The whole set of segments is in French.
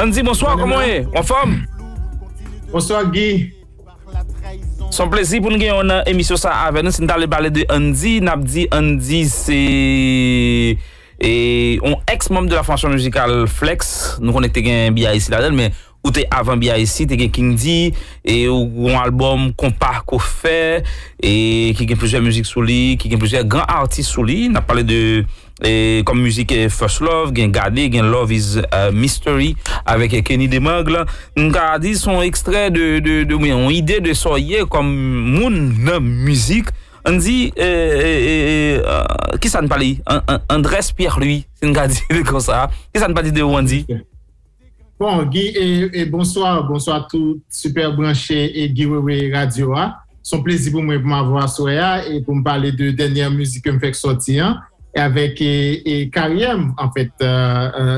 Andy, bonsoir, comment est? En forme? Bonsoir, Guy. Son plaisir pour nous avoir une émission ça avec nous. Si nous allons parler de Andy, nous avons dit Andy, c'est un ex-membre de la fonction musicale Flex. Nous connaissons B.I.C là-dedans, mais où t'es avant B.I.C, t'es Kindi, et ou un album qu'on part qu'on fait, et qui a plusieurs musiques sous lui, qui a plusieurs grands artistes sous lui. Nous avons parlé de. Et comme musique First Love, Gain Gardé, Gain Love is Mystery avec Kenny Demugle. Nous avons dit son extrait une idée de soyer comme mon musique. On dit, qui ça ne parle Andy Pierre Louis, c'est une gardée comme ça. Qui ça ne parle de Andy? Bon, Guy, et bonsoir, bonsoir à tous, super branché et GUY WEWE Radio. Hein? Son plaisir pour moi pour m'avoir soya et pour me parler de dernière musique que me fait sortir. Hein? Et avec carrière en fait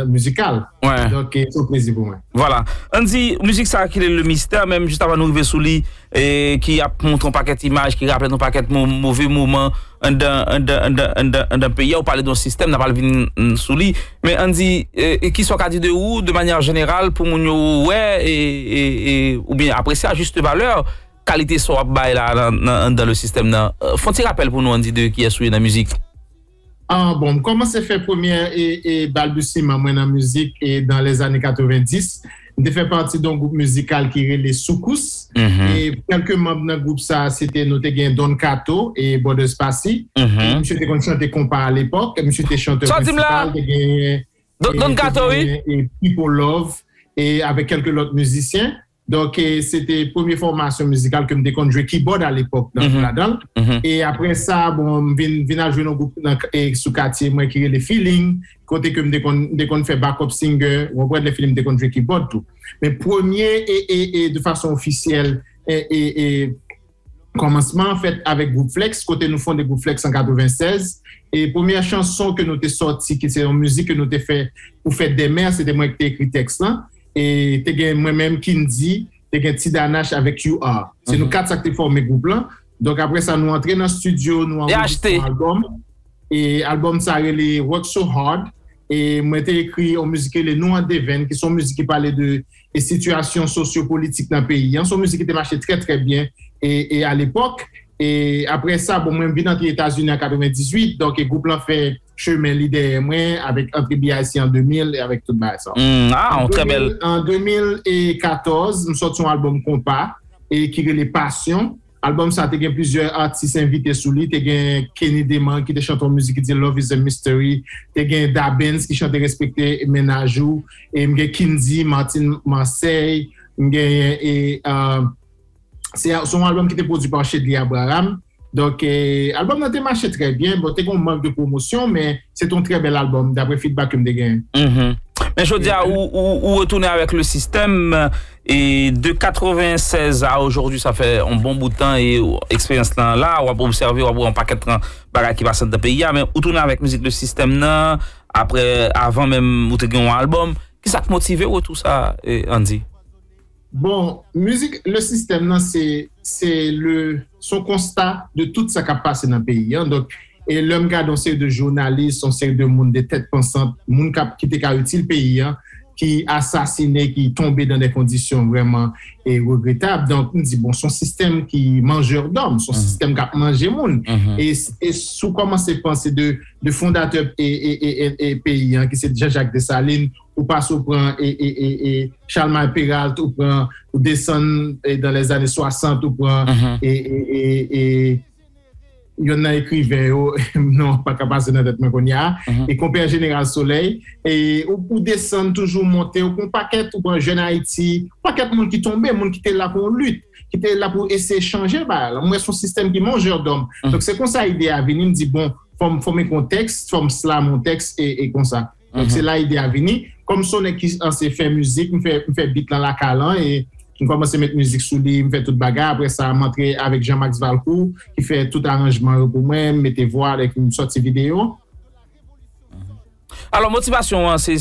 musicale. Ouais. Donc c'est un plaisir pour moi. Voilà. On dit musique ça qui est le mystère même juste avant nous arriver sous lui et qui a montré un paquet d'images qui rappelle un paquet de mauvais moments d'un pays on parlait d'un système n'a pas le sous lui mais on dit qui soit qu'a dit de où de manière générale pour mon ouais et ou bien apprécier à juste valeur qualité soit bail là dans le système là. Font-ils rappel pour nous on dit de qui est sous la musique. Ah bon, comment s'est fait première et balbutiement moi dans musique et dans les années 90, j'ai fait partie d'un groupe musical qui est Les Soukous et quelques membres dans groupe ça c'était notre Tigan Don Kato et Bode Spassi. Monsieur était chanté compas à l'époque, monsieur était chanteur principal Don Kato et Fifo Love et avec quelques autres musiciens. Donc c'était première formation musicale que me déconjouer keyboard à l'époque dans la danse et après ça bon vient jouer dans groupe sous quartier moi qui est les feeling côté que me décon fait backup singer on voit les films déconjouer keyboard tout mais premier et de façon officielle et commencement en fait avec groupe Flex côté nous font des groupe Flex en 96 et première chanson que nous t'ai sorti qui c'est en musique que nous t'ai fait pour fête des mères c'était moi qui t'ai écrit texte là. Et t'es moi-même Kindi, t'es Tidanash avec QR. C'est nous quatre qui formons le groupe là. Donc après ça, nous entrons dans le studio, nous enregistrons un album. Et l'album, ça s'appelle Work So Hard. Et moi, j'ai écrit en musique les noms de Deven, qui sont musiques qui parlent de situations sociopolitiques dans le pays. Son musique était marchée très, très bien. Et à l'époque, et après ça, bon, moi, je suis entré aux États-Unis en 98. Donc, le groupe là fait. Chemin leader moi avec entre B.I.C en 2000 et avec toute ça. Ah, très belle. En 2014, nous sortons un album compas et qui est les passions. Album ça a plusieurs artistes invités sous lui, t'es Kenny Demugle qui chante en musique qui dit Love is a Mystery, t'es Da Benz qui chante Respecter Ménajou et m'gain Kindi, Martin Marseille, et c'est son album qui était produit par Chédi Abraham. Donc, l'album n'a pas marché très bien. Bon, t'es qu'on manque de promotion, mais c'est un très bel album, d'après feedback que me dégaine. Mais je veux dire, où retourner avec le système, et de 96 à aujourd'hui, ça fait un bon bout de temps, et expérience là, on va observer, on va un paquet de bagages qui passent dans le pays, mais où tourner avec musique le système là, après, avant même, où t'es qu'on un album, qui ça te motive ou tout ça, Andy? Bon, musique, le système là, c'est le son constat de tout ce qui a passé dans le pays. Hein? Donc, et l'homme qui a une série de journalistes, une série de monde, des têtes pensantes, monde qui était utile le pays, hein? Qui assassiné, qui tombé dans des conditions vraiment regrettables. Donc, on dit, bon, son système qui mangeur d'hommes, son système qui a mangé monde. Et sous comment c'est pensé de fondateur et pays, hein? Qui c'est Jean-Jacques Dessalines, ou passe au prend et Charles Peralt ou prend ou descend dans les années 60 ou prend et il y en a écrivain non pas capable de notre connait et compère général Soleil et ou descend toujours monter au paquet ou prend jeune Haïti paquet monde qui tombait monde qui était là pour lutte qui était là pour essayer changer bah moi son système qui mangeur d'hommes donc c'est comme ça idée à venir me dit bon former contexte forme cela mon texte et comme ça donc c'est là idée à venir. Comme son équipe s'est fait musique, me fait beat dans la calan et je commence à mettre musique sous lui, me fait toute bagarre. Après ça, m'entrer avec Jean-Max Valcou qui fait tout arrangement pour moi, mettez voix avec une sortie vidéo. Alors motivation, hein, c'est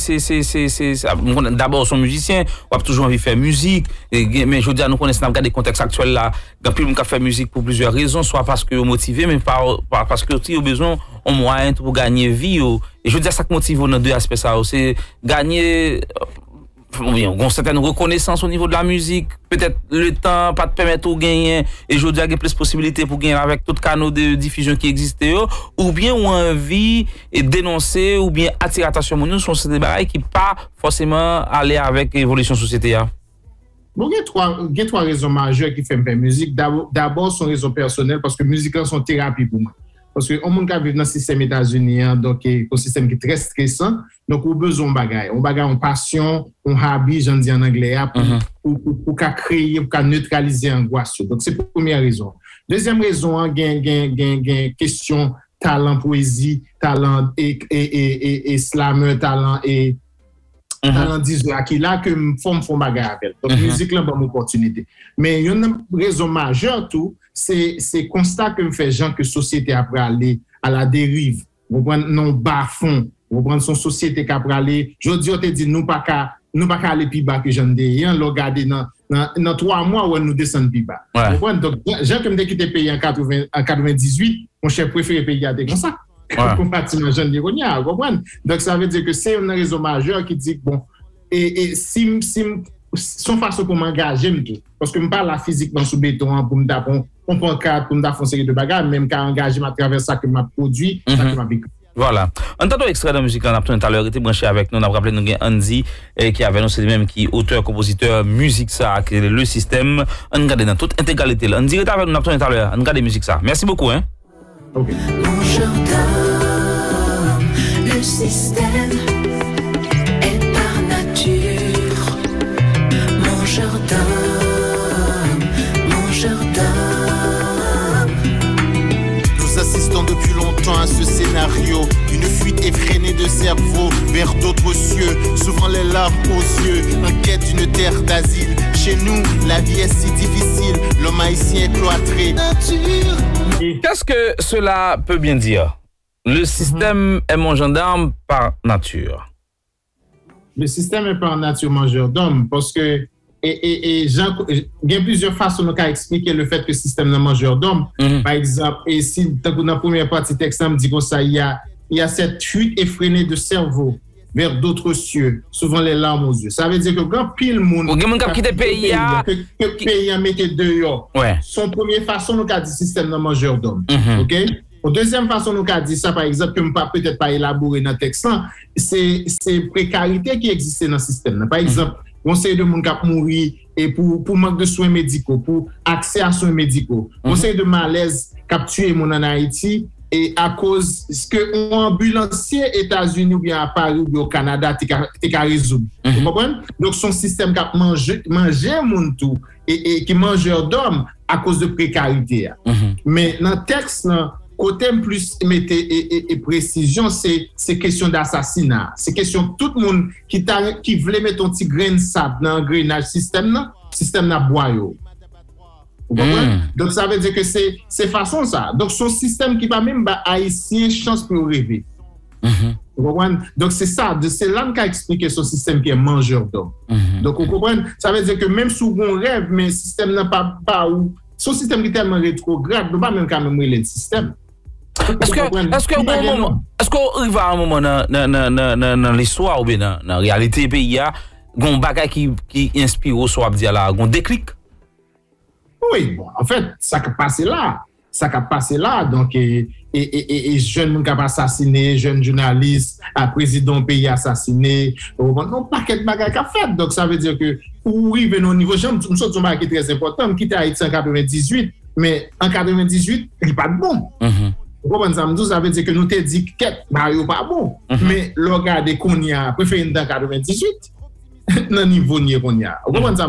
d'abord son musicien, on a toujours envie de faire musique. Mais je veux dire, nous connaissons le contexte actuel là. Depuis, on a fait musique pour plusieurs raisons, soit parce que motivé, mais parce que aussi, on a besoin de moyens pour gagner vie. Et je veux dire, ça qui motive dans deux aspects, c'est gagner oui, on a une certaine reconnaissance au niveau de la musique. Peut-être le temps pas te permettre de gagner et je dis qu'il y a plus de possibilités pour gagner avec tout canaux de diffusion qui existe. Ou bien on a envie de dénoncer ou bien attirer l'attention sur nous sur des bagailles qui pas forcément aller avec l'évolution de la société. Bon, il y a trois raisons majeures qui font la musique. D'abord, son raison personnelle parce que musique c'est une thérapie pour moi. Parce que on qui vit dans le système états-unien, donc c'est un système qui est très stressant, donc on a besoin de bagaille. On a une passion, on habille, j'en dis en anglais, pour créer, pour neutraliser l'angoisse. Donc c'est la première raison. Deuxième raison, il y a question talent poésie, talent et slammer, talent et talent d'isla qui là que me font bagaille avec. Donc musique là bonne opportunité. Mais il y a une raison majeure tout. C'est constat que me fait Jean que société après aller à la dérive, vous prenez non bas fond, vous prenez son société après aller. Je dis on te dit nous pas qu'à aller plus bas que j'en dis, on regarder dans 3 mois où nous descend plus bas. Vous prenez donc Jean que me dit qu'il était payé en 98, mon chef préféré payer à des comme ça. Compatible Jean de Ronia, vous prenez. Donc ça veut dire que c'est une raison majeure qui dit bon et son façon pour m'engager me tout parce que me parle la physiquement sous béton pour me d'apprendre on prend carte pour me faire une série de bagages, même qu'à engager ma travers ça que m'a produit, ça que m'a vécu. Voilà. En tant qu'extrait de la musique, on a tout à l'heure été branché avec nous. On a rappelé nous Andy qui avait annoncé lui-même qui auteur, compositeur, musique ça, qui est le système. On regarde dans toute intégralité. On dirait avec nous tout à l'heure. On regarde musique ça. Merci beaucoup hein. OK. Le système est par nature mon jardin. Depuis longtemps à ce scénario, une fuite effrénée de cerveau vers d'autres cieux, souvent les larmes aux yeux, en quête d'une terre d'asile. Chez nous, la vie est si difficile, l'homme haïtien est cloîtré. Qu'est-ce que cela peut bien dire? Le système est mon gendarme par nature. Le système est par nature mon gendarme, parce que il y a plusieurs façons de expliquer le fait que le système de mangeur d'homme, par exemple, et si dans la première partie du texte, dit comme ça, il y a cette fuite effrénée de cerveau vers d'autres cieux, souvent les larmes aux yeux. Ça veut dire que quand pile monde que pays mettait dehors, son première façon nous a dit système de mangeur d'homme. OK? Deuxième façon nous a dit ça, par exemple, que nous pas peut-être pas élaboré dans le texte, c'est précarité qui existait dans le système. Par exemple, on sait de monde qui a mouru et pour manque de soins médicaux, pour accès à soins médicaux. On sait de malaise qui a tué mon en Haïti et à cause que un ambulancier aux États-Unis ou bien à Paris ou bien au Canada t'es résoudre. Vous comprenez? Donc son système qui a mangé monde tout et qui mangeur d'hommes à cause de précarité. Mais dans le texte là, côté plus et précision, c'est question d'assassinat. C'est question tout le monde qui voulait mettre un petit grain de sable dans l'engrenage système n'a boyau. Vous comprenez? Donc ça veut dire que c'est façon ça. Donc son système qui va même haïtien chance pour rêver. Vous comprenez? Donc c'est ça, c'est l'homme qui a expliqué son système qui est mangeur d'homme. Donc vous comprenez? Ça veut dire que même sous bon rêve, mais le système n'a pas où. Son système qui est tellement rétrograde, on ne peut pas même quand même le système. Est-ce qu'on arrive à un moment dans l'histoire ou bien dans la réalité pays, il y a un bagage qui inspire au soir de là, un déclic? Oui, bon, en fait, ça qui passe là. Ça qui passe là, donc, et jeunes qui ont assassiné, jeunes journalistes, président pays assassiné, non, pas qu'un bagage qui a fait. Donc, ça veut dire que, oui, mais au niveau, nous sommes un bagage qui est très important, qui était Haïti en 98, mais en 98, il n'est pas de bon. Ça veut dire que nous te dit que n'est pas bon. Mais le gars de Konya préfère dans 98, dans le niveau qu'on y a. Donc,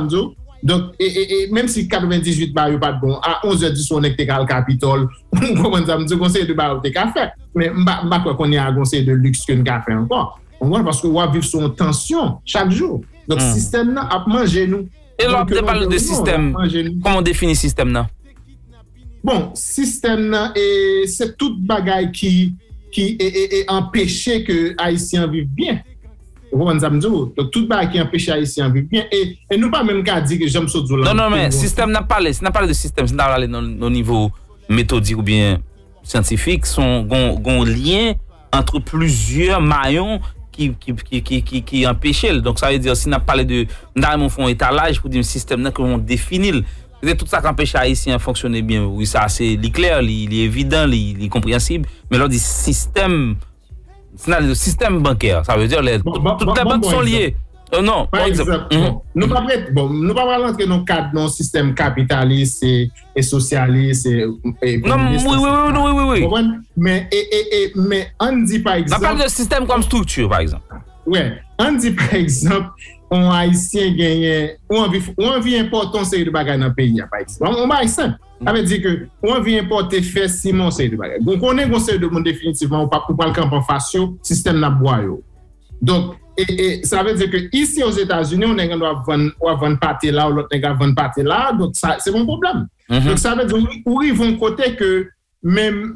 même si 98 n'est pas bon, à 11h du soir, on est à la Capitole, on conseil de barre, on fait. Mais je ne sais pas qu'on y a un conseil de luxe que nous avons fait encore. Parce que on vit sur une tension chaque jour. Donc, le système a mangé nous. Et là, on parle de système. Comment on définit le système? Bon, système, c'est toute bagaille qui est empêchée que Haïtiens vivent bien. Donc, toute bagaille qui empêche Haïtiens vivent bien. Et nous, pas même qu'à dire que j'aime ce douleur. Non, mais système n'a pas de système. C'est n'a au niveau méthodique ou bien scientifique. Son un lien entre plusieurs maillons qui empêchent. Donc ça veut dire si on a parlé de on fait un étalage pour dire système que on définit. C'est tout ça qui empêche les Haïtiens de fonctionner bien. Oui, ça c'est clair, il est évident, il est compréhensible. Mais là, le système bancaire, ça veut dire que toutes les banques sont liées. Non, par exemple. Nous ne pouvons pas rentrer dans le cadre d'un système capitaliste et socialiste. Non, oui. Mais on dit par exemple. On parle de système comme structure, par exemple. Oui, on dit par exemple. On Haïtien gagne, on vient importer un série de bagages dans le pays, par exemple. On va simple. Ça veut dire que on vient importer fait ciment série de bagages. Donc on est conseil de monde définitivement on pas pour le camp en face système n'a boyo. Donc ça veut dire que ici aux États-Unis on est vendre partie là ou l'autre nèg vendre partie là, donc ça c'est mon problème. Donc ça veut dire où ils vont côté que même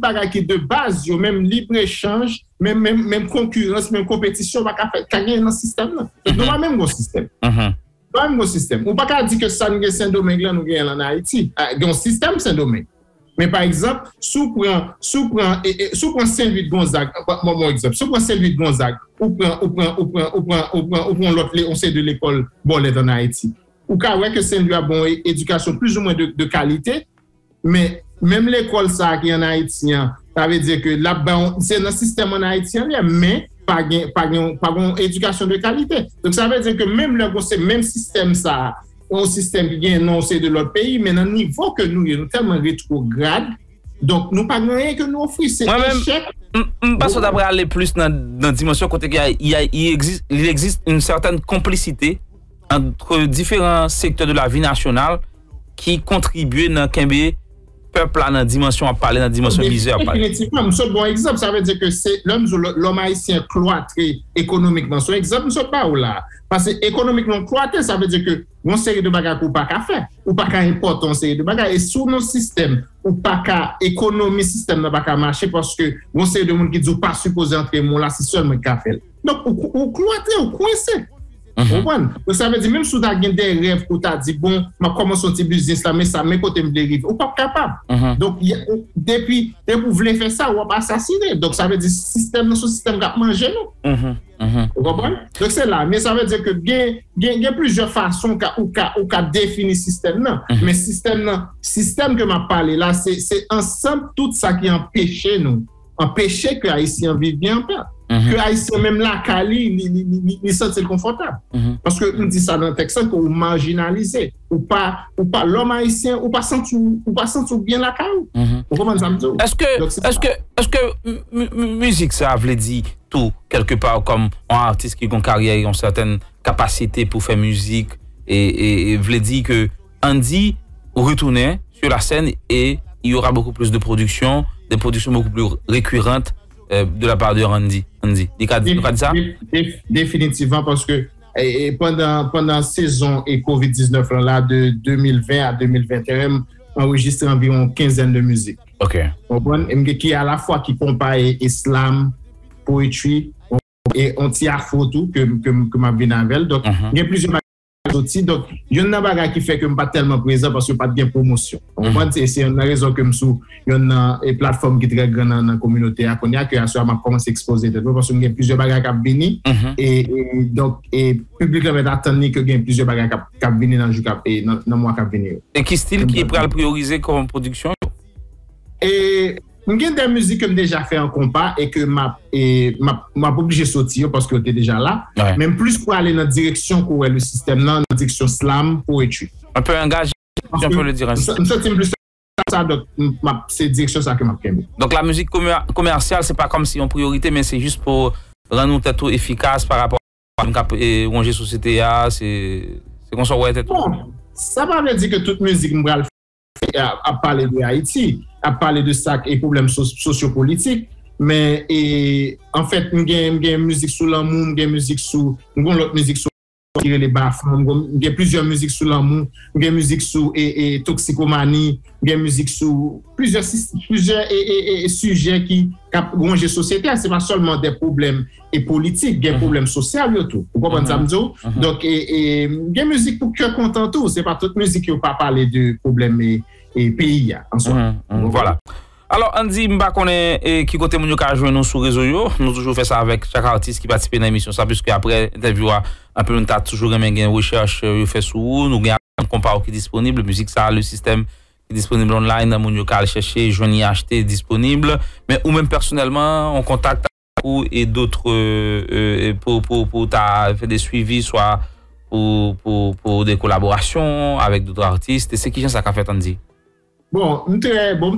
bagage qui de base yo, même libre échange, même concurrence, même compétition va gagner dans le système là. Donc nous pas même un système. Pas même un système. On pas dire que ça nous Saint-Domingue là nous gagne en Haïti. Donc système Saint-Domingue. Mais par exemple, sous prend Saint-Louis de Gonzague, mon exemple, sous prend Saint-Louis de Gonzague, on prend l'autre on sait de l'école Bolette en Haïti. Ou quand ouais que Saint-Louis a bon éducation plus ou moins de qualité, mais même l'école ça qui en haïtien, ça veut dire que là c'est un système en haïtien mais pas une éducation de qualité. Donc ça veut dire que même système ça, un système qui est énoncé de l'autre pays, mais dans le niveau que nous tellement rétrograde. Donc nous pas rien que nous offrir c'est échec. Parce que d'après aller plus dans dimension côté il existe une certaine complicité entre différents secteurs de la vie nationale qui contribuent dans Kembe peuple là dans dimension à parler dans dimension misère par exemple. C'est bon exemple, ça veut dire que c'est l'homme haïtien cloîtré économiquement. Son exemple nous sommes pas ou là parce que économiquement cloîtré ça veut dire que une série de bagages ou pas qu'à faire ou pas qu'à importer une série de bagages et sous nos systèmes ou pas qu'à économie système n'a pas qu'à marcher parce que une série de monde qui dit pas supposé entrer mon là c'est seulement qu'à faire. Donc ou cloîtré ou coincé. Donc ça veut dire même si tu as des rêves où tu as dit bon, je commence un petit business là, mais ça me coûte me dérive. Ou pas capable. Donc depuis que vous voulez faire ça, vous assassiner. Donc ça veut dire système notre système va manger nous. Vous comprenez? Donc c'est là, mais ça veut dire que il y a plusieurs façons où définir système là. Mais système que m'a parlé là, c'est ensemble tout ça qui empêchait nous, empêcher que Haïtiens vivent bien en paix. Que Haïtien même la Cali, il sent confortable. Parce que on dit ça dans le texte que vous marginalisez, ou pas l'homme haïtien, ou pas sentir bien la Cali. Est-ce que musique ça veut dire tout quelque part comme un artiste qui a une carrière, une certaine capacité pour faire musique et veut dire que Andy retourner sur la scène et il y aura beaucoup plus de productions, des productions beaucoup plus récurrentes. De la part de Andy. Définitivement, parce que pendant la saison et COVID-19, là, de 2020 à 2021, on enregistré environ une quinzaine de musiques. OK. Qui à la fois qui compagne islam, poétrie et anti-afro tout que ma bien avec. Donc, il y a plusieurs outils. Donc, il y a un bagage qui fait que je ne suis pas tellement présent parce que je n'ai pas de promotion. C'est une raison que je suis sur une plateforme qui est très grande dans la communauté à Cognac, que je commence à exposer parce qu'il y a plusieurs bagages qui sont venus. Et donc, le public va attendre que y ait plusieurs bagages qui sont venus dans le mois qui est venu. Et quel style qui est prêt à prioriser comme production? Il y a des musiques que j'ai déjà fait en compas et que je ne suis pas obligé de sortir parce que j'étais déjà là. Ouais. Même plus pour aller dans la direction où est le système, dans la direction slam, où es-tu? Un peu engagé, si on peut le dire. Je me sens plus ça, donc c'est direction ça que je m'aime. Donc la musique commerciale, ce n'est pas comme si on priorité, mais c'est juste pour rendre notre tête efficace par rapport à ce que société a. C'est comme ça, ouais, tête. Bon, ça ne veut pas dire que toute musique me va le faire à parler de Haïti. À parler de ça et problèmes sociopolitiques, mais en fait, nous avons une musique sous l'amour, nous avons une musique sous l'autre musique sous les baffes, nous avons plusieurs musiques sous l'amour, nous avons une musique sous toxicomanie, nous avons une musique sous plusieurs sujets qui rongent la société. Ce n'est pas seulement des problèmes politiques, des problèmes sociaux et tout. Vous comprenez ça? Donc, nous avons une musique pour que content tout. Ce n'est pas toute musique qui ne parle pas de problèmes. Et pays en soi. Voilà. Alors Andy, m'ba connaît qui côté mon ka joindre nous sur réseau yo. Nous toujours fait ça avec chaque artiste qui participe dans l'émission ça puisque après interview un peu nous t'a toujours gain recherche fait sur nous gain compare qui disponible musique ça le système qui disponible online mon yo ka chercher joindre acheter disponible mais ou même personnellement on contacte ou et d'autres pour ta faire des suivis soit pour des collaborations avec d'autres artistes et c'est qui ça qu'a fait Andy. Bon,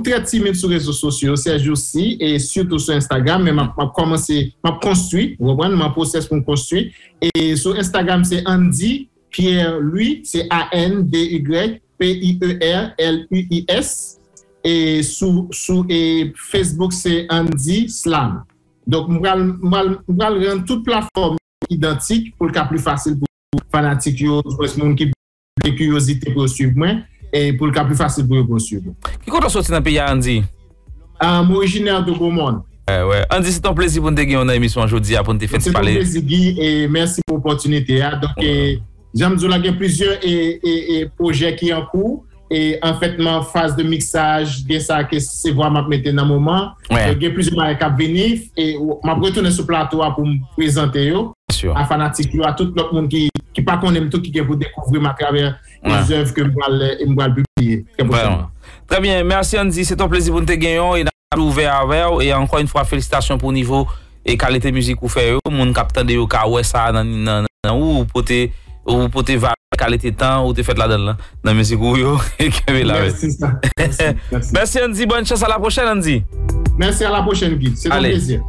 très timide sur les réseaux sociaux ces jours-ci et surtout sur Instagram, mais m'a commencé, m'a construit, vous comprenez, m'a process pour construire et sur Instagram c'est Andy Pierre Louis, c'est ANDY PIERLUIS et sous et Facebook c'est Andy Slam. Donc m'pral rendre toute plateforme identique pour qu'à plus facile pour fanatiques yo, pour les monde qui de curiosité pour suivre moi. Et pour le cas plus facile pour le consuivre. Qui compte sortir dans le pays à Andy? Originaire de Gomon. Ouais. Andy, c'est un plaisir pour nous avoir une émission aujourd'hui pour nous faire parler. C'est un plaisir, Guy, et merci pour l'opportunité. Donc, j'aime dire qu'il y a plusieurs projets qui sont en cours. Et en fait, en phase de mixage, il y a ça que c'est vraiment maintenant dans le moment. Il y a plusieurs marques qui viennent. Et je vais retourner sur le plateau pour me présenter. À fanatique, à tout le monde qui ne pas connaît tout qui vous découvrir à travers les œuvres que nous allons publier. Très bien, merci Andy, c'est un plaisir pour nous gagner et d'avoir ouvert avec vous et encore une fois félicitations pour le niveau et qualité musique que vous faites. Mon capitaine de Yokawa ça ou pote va qualité temps ou te fait la dedans dans musique yo et que là. Merci Andy, bonne chance à la prochaine Andy. Merci à la prochaine Guy, c'est un plaisir.